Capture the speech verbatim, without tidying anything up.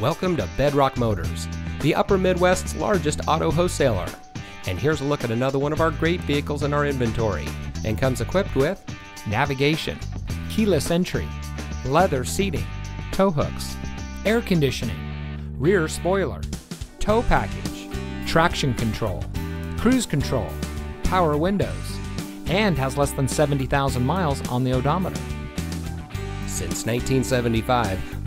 Welcome to Bedrock Motors, the Upper Midwest's largest auto wholesaler. And here's a look at another one of our great vehicles in our inventory, and comes equipped with navigation, keyless entry, leather seating, tow hooks, air conditioning, rear spoiler, tow package, traction control, cruise control, power windows, and has less than seventy thousand miles on the odometer. Since nineteen seventy-five,